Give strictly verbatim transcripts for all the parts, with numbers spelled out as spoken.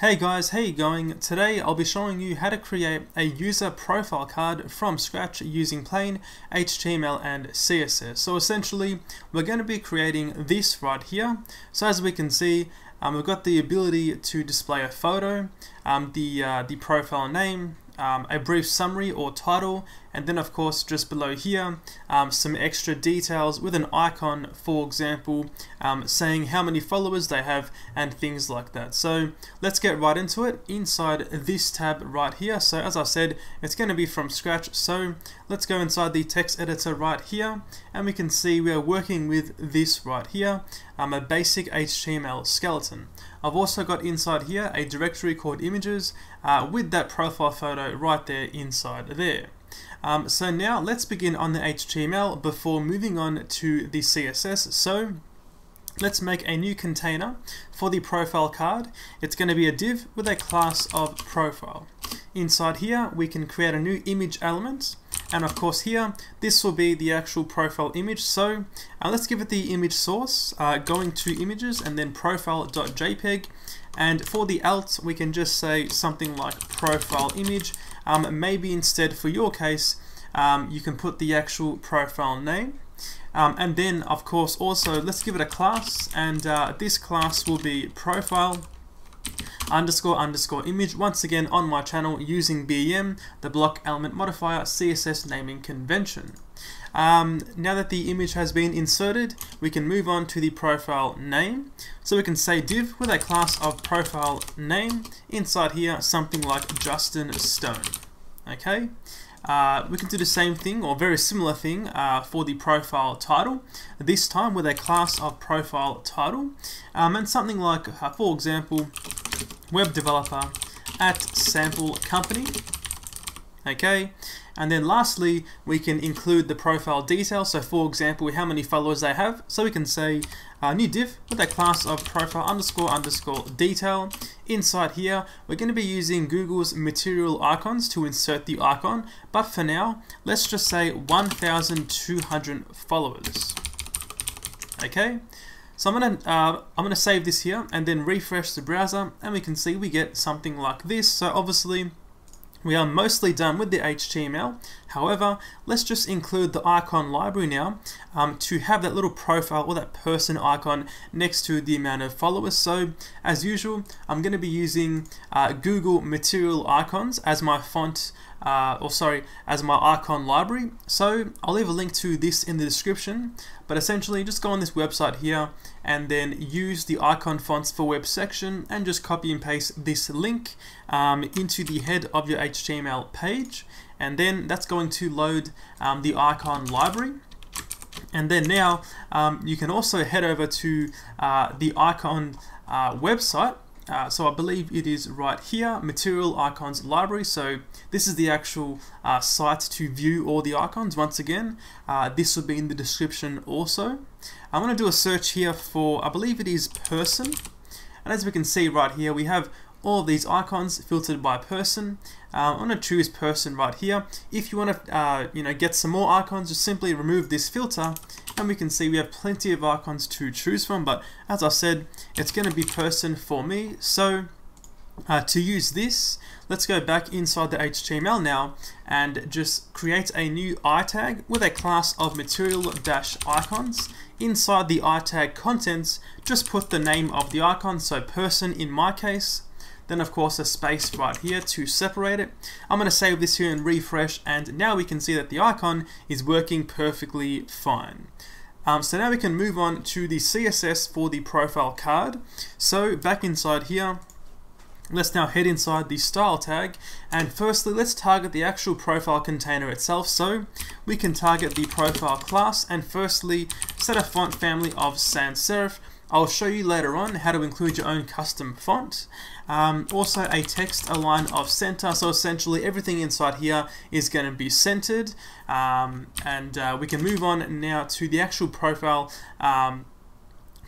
Hey guys, how you going? Today I'll be showing you how to create a user profile card from scratch using plain H T M L and C S S. So essentially we're going to be creating this right here. So as we can see, um, we've got the ability to display a photo, um, the, uh, the profile name, Um, a brief summary or title, and then of course just below here um, some extra details with an icon, for example um, saying how many followers they have and things like that. So let's get right into it inside this tab right here. So as I said, it's going to be from scratch, so let's go inside the text editor right here, and we can see we are working with this right here, um, a basic H T M L skeleton. I've also got inside here a directory called images uh, with that profile photo right there inside there. Um, so now let's begin on the H T M L before moving on to the C S S. So let's make a new container for the profile card. It's going to be a div with a class of profile. Inside here we can create a new image element, and of course here this will be the actual profile image. So uh, let's give it the image source, uh, going to images and then profile.jpg, and for the alt we can just say something like profile image. Um, maybe instead for your case um, you can put the actual profile name. Um, and then of course also let's give it a class, and uh, this class will be profile underscore underscore image, once again on my channel using B E M, the block element modifier C S S naming convention. Um, now that the image has been inserted, we can move on to the profile name. So we can say div with a class of profile name, inside here something like Justin Stone. Okay. Uh, we can do the same thing or very similar thing uh, for the profile title, this time with a class of profile title, um, and something like uh, for example web developer at sample company. Okay, and then lastly we can include the profile detail, so for example how many followers they have. So we can say uh, new div with a class of profile underscore underscore detail. Inside here we're going to be using Google's Material Icons to insert the icon, but for now let's just say one thousand two hundred followers. Okay, so I'm gonna uh, I'm gonna save this here and then refresh the browser, and we can see we get something like this. So obviously we are mostly done with the H T M L. However, let's just include the icon library now um, to have that little profile or that person icon next to the amount of followers. So as usual, I'm going to be using uh, Google Material Icons as my font, uh, or sorry, as my icon library. So I'll leave a link to this in the description, but essentially just go on this website here and then use the icon fonts for web section and just copy and paste this link um, into the head of your H T M L page, and then that's going to load um, the icon library. And then now um, you can also head over to uh, the icon uh, website. Uh, so I believe it is right here, Material Icons Library. So this is the actual uh, site to view all the icons. Once again, uh, this will be in the description also. I want to do a search here for, I believe it is person. And as we can see right here, we have all of these icons filtered by person. Uh, I'm going to choose person right here. If you want to uh, you know, get some more icons, just simply remove this filter, and we can see we have plenty of icons to choose from. But as I said, it's going to be person for me. So uh, to use this, let's go back inside the H T M L now and just create a new i tag with a class of material-icons. Inside the i tag contents, just put the name of the icon, so person in my case. Then of course a space right here to separate it. I'm going to save this here and refresh, and now we can see that the icon is working perfectly fine. Um, so now we can move on to the C S S for the profile card. So back inside here, let's now head inside the style tag, and firstly let's target the actual profile container itself. So we can target the profile class and firstly set a font family of sans serif. I'll show you later on how to include your own custom font. Um, also a text align of center, so essentially everything inside here is going to be centered. Um, and uh, we can move on now to the actual profile um,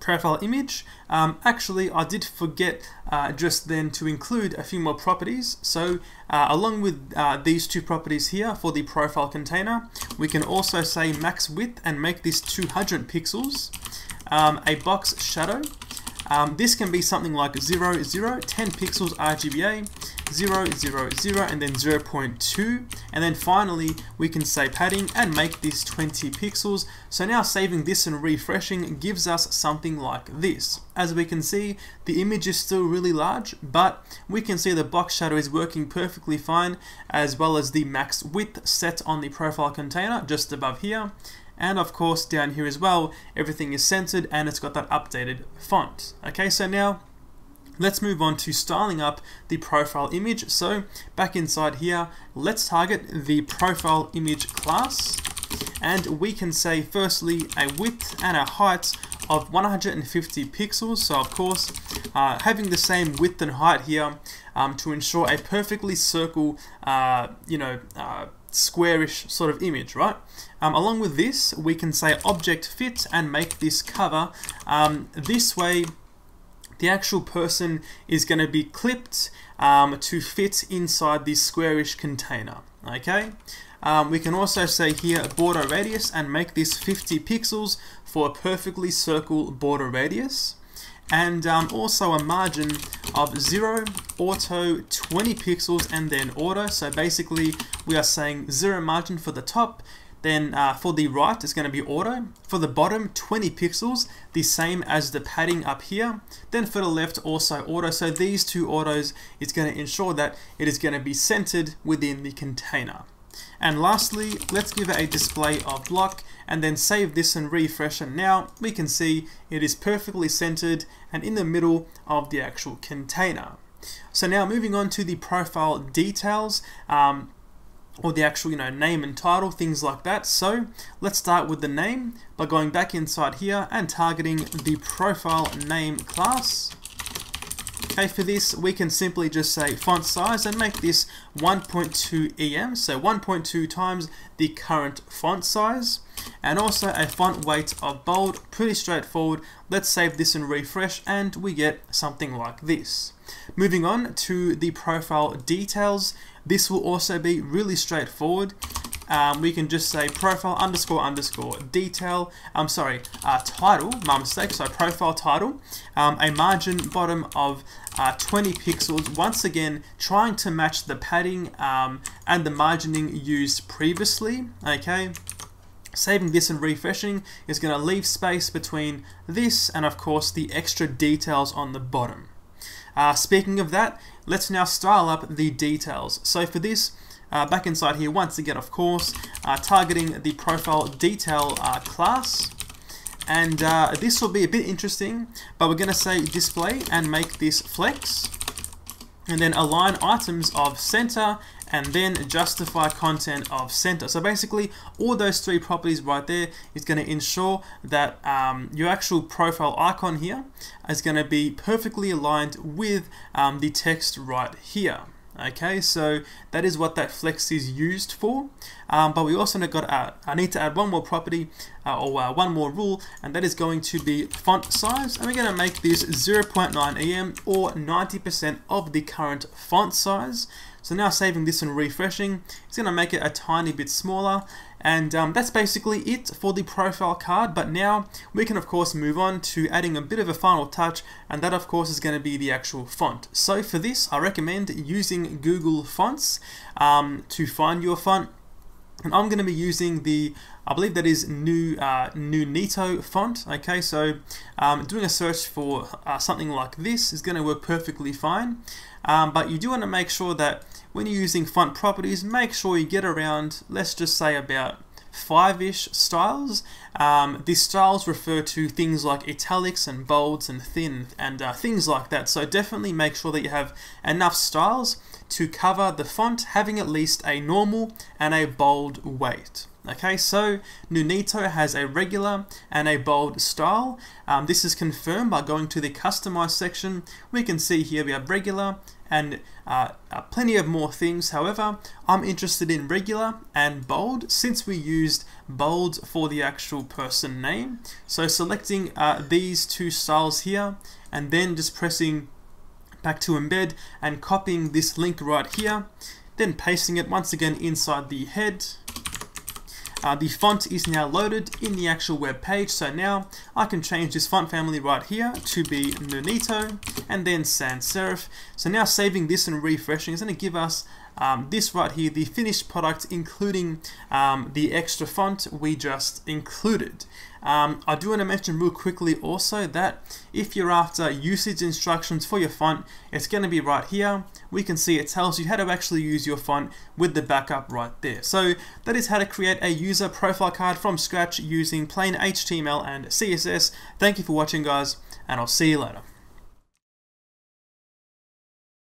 profile image. Um, actually, I did forget uh, just then to include a few more properties. So uh, along with uh, these two properties here for the profile container, we can also say max width and make this two hundred pixels. Um, a box shadow, Um, this can be something like zero, zero, ten pixels R G B A, zero, zero, zero, and then zero point two, and then finally we can say padding and make this twenty pixels. So now saving this and refreshing gives us something like this. As we can see, the image is still really large, but we can see the box shadow is working perfectly fine, as well as the max width set on the profile container just above here. And of course down here as well, everything is centered and it's got that updated font. Okay, so now let's move on to styling up the profile image. So back inside here, let's target the profile image class, and we can say firstly a width and a height of one hundred fifty pixels. So of course uh, having the same width and height here um, to ensure a perfectly circle, uh, you know, uh, squarish sort of image, right? Um, along with this, we can say object fit and make this cover. Um, this way, the actual person is going to be clipped um, to fit inside the squarish container. Okay. Um, we can also say here border radius and make this fifty pixels for a perfectly circle border radius. And um, also a margin of zero, auto, twenty pixels, and then auto. So basically we are saying zero margin for the top, then uh, for the right it's going to be auto, for the bottom twenty pixels, the same as the padding up here, then for the left also auto. So these two autos is going to ensure that it is going to be centered within the container. And lastly, let's give it a display of block and then save this and refresh, and now we can see it is perfectly centered and in the middle of the actual container. So now moving on to the profile details, um, or the actual, you know, name and title, things like that. So let's start with the name by going back inside here and targeting the profile name class. Okay, for this we can simply just say font size and make this one point two E M, so one point two times the current font size, and also a font weight of bold. Pretty straightforward. Let's save this and refresh, and we get something like this. Moving on to the profile details, this will also be really straightforward. Um, we can just say profile underscore underscore detail, I'm sorry, uh, title, my mistake, so profile title, um, a margin bottom of uh, twenty pixels, once again trying to match the padding um, and the margining used previously. Okay, saving this and refreshing is going to leave space between this and of course the extra details on the bottom. Uh, speaking of that, let's now style up the details. So for this, Uh, back inside here once again, of course, uh, targeting the profile detail uh, class, and uh, this will be a bit interesting, but we're going to say display and make this flex, and then align items of center, and then justify content of center. So basically all those three properties right there is going to ensure that um, your actual profile icon here is going to be perfectly aligned with um, the text right here. Okay, so that is what that flex is used for, um, but we also got uh, I need to add one more property uh, or uh, one more rule, and that is going to be font size, and we're going to make this zero point nine E M or ninety percent of the current font size. So now saving this and refreshing, it's going to make it a tiny bit smaller, and um, that's basically it for the profile card. But now we can of course move on to adding a bit of a final touch, and that of course is going to be the actual font. So for this, I recommend using Google Fonts um, to find your font, and I'm going to be using the, I believe that is new uh, Nunito font. Okay, so um, doing a search for uh, something like this is going to work perfectly fine. Um, but you do want to make sure that when you're using font properties, make sure you get around, let's just say about five-ish styles. Um, these styles refer to things like italics and bolds and thin and uh, things like that. So definitely make sure that you have enough styles to cover the font, having at least a normal and a bold weight. Okay, so Nunito has a regular and a bold style. Um, this is confirmed by going to the customize section. We can see here we have regular and uh, plenty of more things. However, I'm interested in regular and bold since we used bold for the actual person name. So selecting uh, these two styles here, and then just pressing back to embed and copying this link right here, then pasting it once again inside the head. Uh, the font is now loaded in the actual web page, so now I can change this font family right here to be Nunito and then sans serif. So now saving this and refreshing is going to give us um, this right here, the finished product, including um, the extra font we just included. Um, I do want to mention real quickly also that if you're after usage instructions for your font, it's going to be right here. We can see it tells you how to actually use your font with the backup right there. So that is how to create a user profile card from scratch using plain H T M L and C S S. Thank you for watching, guys, and I'll see you later.